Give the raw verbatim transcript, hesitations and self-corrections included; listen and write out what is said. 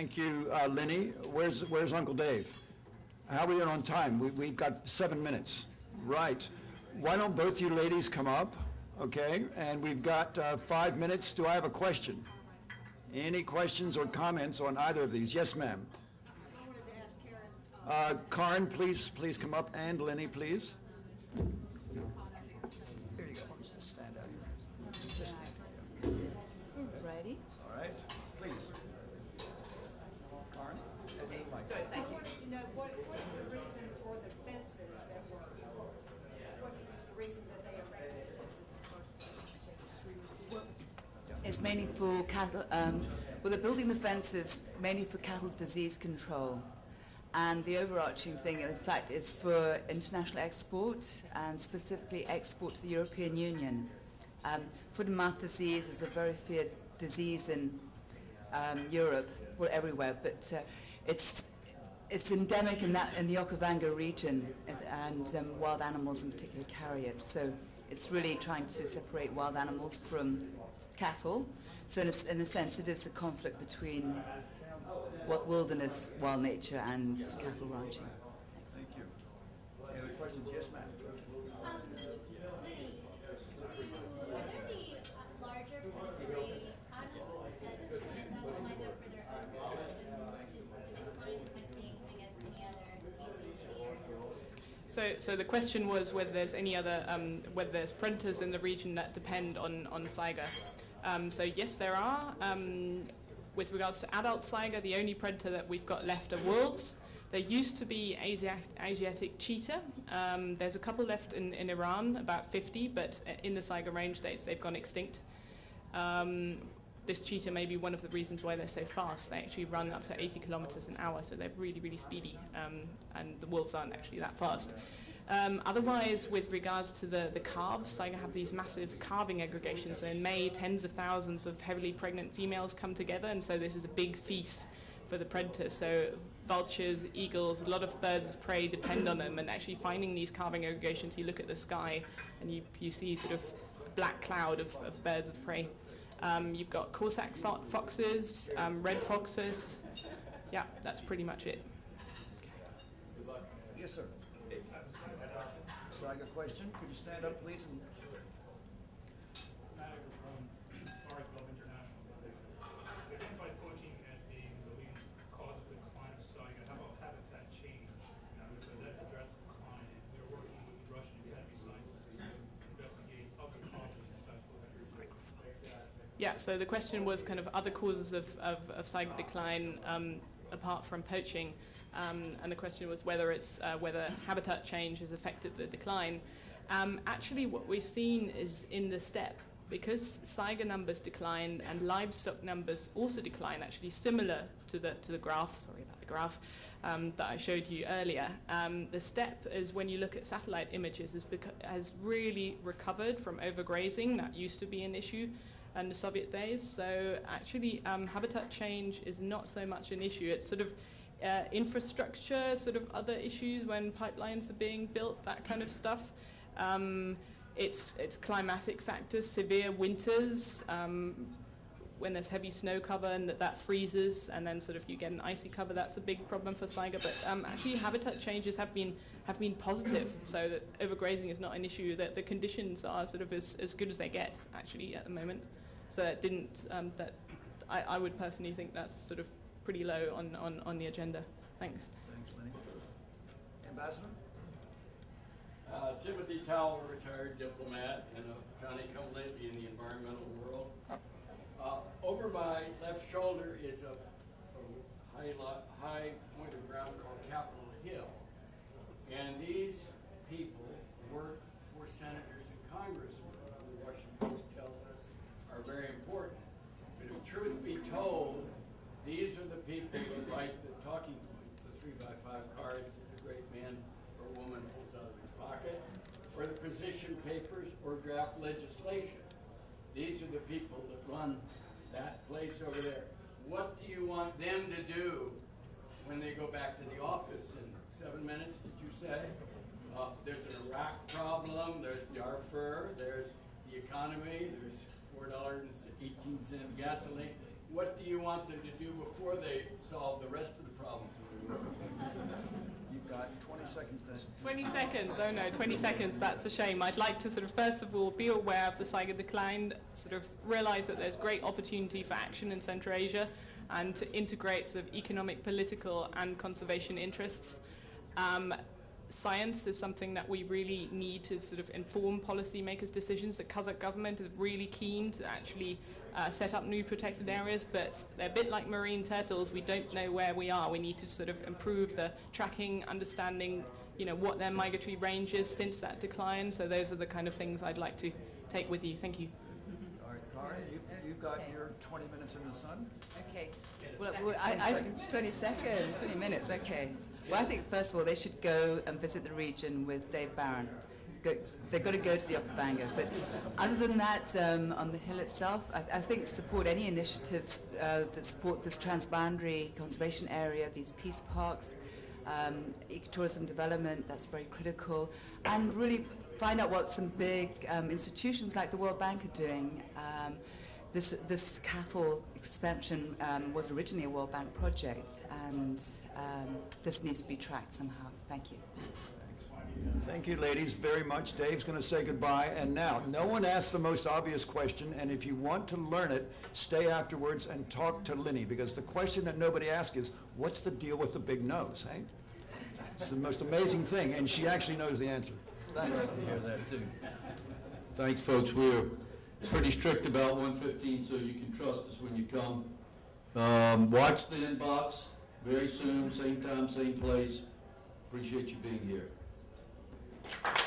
Thank you, uh, Lenny. Where's, where's Uncle Dave? How are we doing on time? We, we've got seven minutes. Right. Why don't both you ladies come up? Okay. And we've got uh, five minutes. Do I have a question? Any questions or comments on either of these? Yes, ma'am. I wanted to ask Karen. Uh, Karen, please, please come up. And Lenny, please. Here you go. Just stand out here. Just ready? All right. Please. Karen? Sorry, thank you. I wanted to know what, what is the reason for the fences that were built? What is the reason that they erected fences in the first place? Well, it's mainly for cattle. Um, well, they're building the fences mainly for cattle disease control. And the overarching thing, in fact, is for international export, and specifically export to the European Union. Um, foot and mouth disease is a very feared disease in um, Europe, well, everywhere, but uh, it's it's endemic in that in the Okavango region, and, and um, wild animals in particular carry it. So it's really trying to separate wild animals from cattle. So in a, in a sense, it is the conflict between what wilderness, wild nature, and cattle ranching. Thank you. Any other questions? Yes, ma'am. Um, Lenny, do you, are there any larger predatory animals that kind of sign up for their own growth and is the decline affecting, I guess, any other species here? So, so the question was whether there's any other, um, whether there's predators in the region that depend on on saiga. Um, so yes, there are. Um, With regards to adult saiga, the only predator that we've got left are wolves. There used to be Asiatic cheetah. Um, there's a couple left in, in Iran, about fifty, but in the saiga range states they've gone extinct. Um, this cheetah may be one of the reasons why they're so fast. They actually run up to eighty kilometers an hour, so they're really, really speedy, um, and the wolves aren't actually that fast. Um, otherwise, with regards to the, the calves, saiga have these massive calving aggregations. So in May, tens of thousands of heavily pregnant females come together, and so this is a big feast for the predators. So vultures, eagles, a lot of birds of prey depend on them, and actually finding these calving aggregations, you look at the sky and you, you see sort of a black cloud of, of birds of prey. Um, you've got Corsac fo foxes, um, red foxes. Yeah, that's pretty much it. Yes, sir. So I got a question. Could you stand up, please? And sure. Matt Ecker from Safari Club International Foundation. I identified poaching as being the leading cause of the decline of saiga. How about habitat change? Now, so that's a drastic decline. We are working with the Russian Academy of Sciences to investigate other causes of saiga. Yeah, so the question was kind of other causes of, of, of saiga decline. Um, apart from poaching, um, and the question was whether it's uh, whether habitat change has affected the decline. Um, actually, what we've seen is in the steppe, because saiga numbers declined and livestock numbers also decline, actually similar to the to the graph, sorry about the graph, um, that I showed you earlier. Um, the steppe is, when you look at satellite images, is has really recovered from overgrazing. That used to be an issue in the Soviet days, so actually um, habitat change is not so much an issue. It's sort of uh, infrastructure, sort of other issues when pipelines are being built, that kind of stuff. Um, it's, it's climatic factors, severe winters, um, when there's heavy snow cover and that, that freezes and then sort of you get an icy cover, that's a big problem for saiga, but um, actually habitat changes have been, have been positive, so that overgrazing is not an issue, that the conditions are sort of as, as good as they get actually at the moment. So that didn't, um, that I, I would personally think that's sort of pretty low on, on, on the agenda. Thanks. Thanks, Lenny. Ambassador? Uh, Timothy Towell, retired diplomat and a Johnny come lately in the environmental world. Uh, over my left shoulder is a, a high, high point of ground called Capitol Hill. And these people work for senators and congressmen, who the Washington Post tells us are very important. But if truth be told, these are the people who write the talking points, the three by five cards that the great man or woman holds out of his pocket, or the position papers, or draft legislation. These are the people that run that place over there. What do you want them to do when they go back to the office in seven minutes, did you say? Uh, there's an Iraq problem, there's Darfur, there's the economy, there's four dollars and eighteen cent gasoline. what do you want them to do before they solve the rest of the problem? You've got twenty seconds then. twenty seconds, oh no, twenty seconds, that's a shame. I'd like to sort of first of all be aware of the psychic decline, sort of realise that there's great opportunity for action in Central Asia and to integrate sort of economic, political and conservation interests. Um, Science is something that we really need to sort of inform policymakers' decisions. The Kazakh government is really keen to actually uh, set up new protected areas, but they're a bit like marine turtles. We don't know where we are. We need to sort of improve the tracking, understanding, you know, what their migratory range is since that decline. So those are the kind of things I'd like to take with you. Thank you. All right, Karen, you, you've got okay. your twenty minutes in the sun. Okay. Well, well I, I, twenty seconds, twenty minutes, okay. Well, I think, first of all, they should go and visit the region with Dave Barron. Go, they've got to go to the Okavango. But other than that, um, on the hill itself, I, I think support any initiatives uh, that support this transboundary conservation area, these peace parks, um, ecotourism development, that's very critical. And really find out what some big um, institutions like the World Bank are doing. Um, This, this cattle expansion um, was originally a World Bank project, and um, this needs to be tracked somehow. Thank you. Thank you, ladies, very much. Dave's going to say goodbye. And now, no one asked the most obvious question, and if you want to learn it, stay afterwards and talk to Lenny, because the question that nobody asked is, what's the deal with the big nose, hey? It's the most amazing thing, and she actually knows the answer. Thanks. I hear that, too. Thanks, folks. We're pretty strict about one fifteen, so you can trust us when you come. Um, watch the inbox very soon, same time, same place. Appreciate you being here.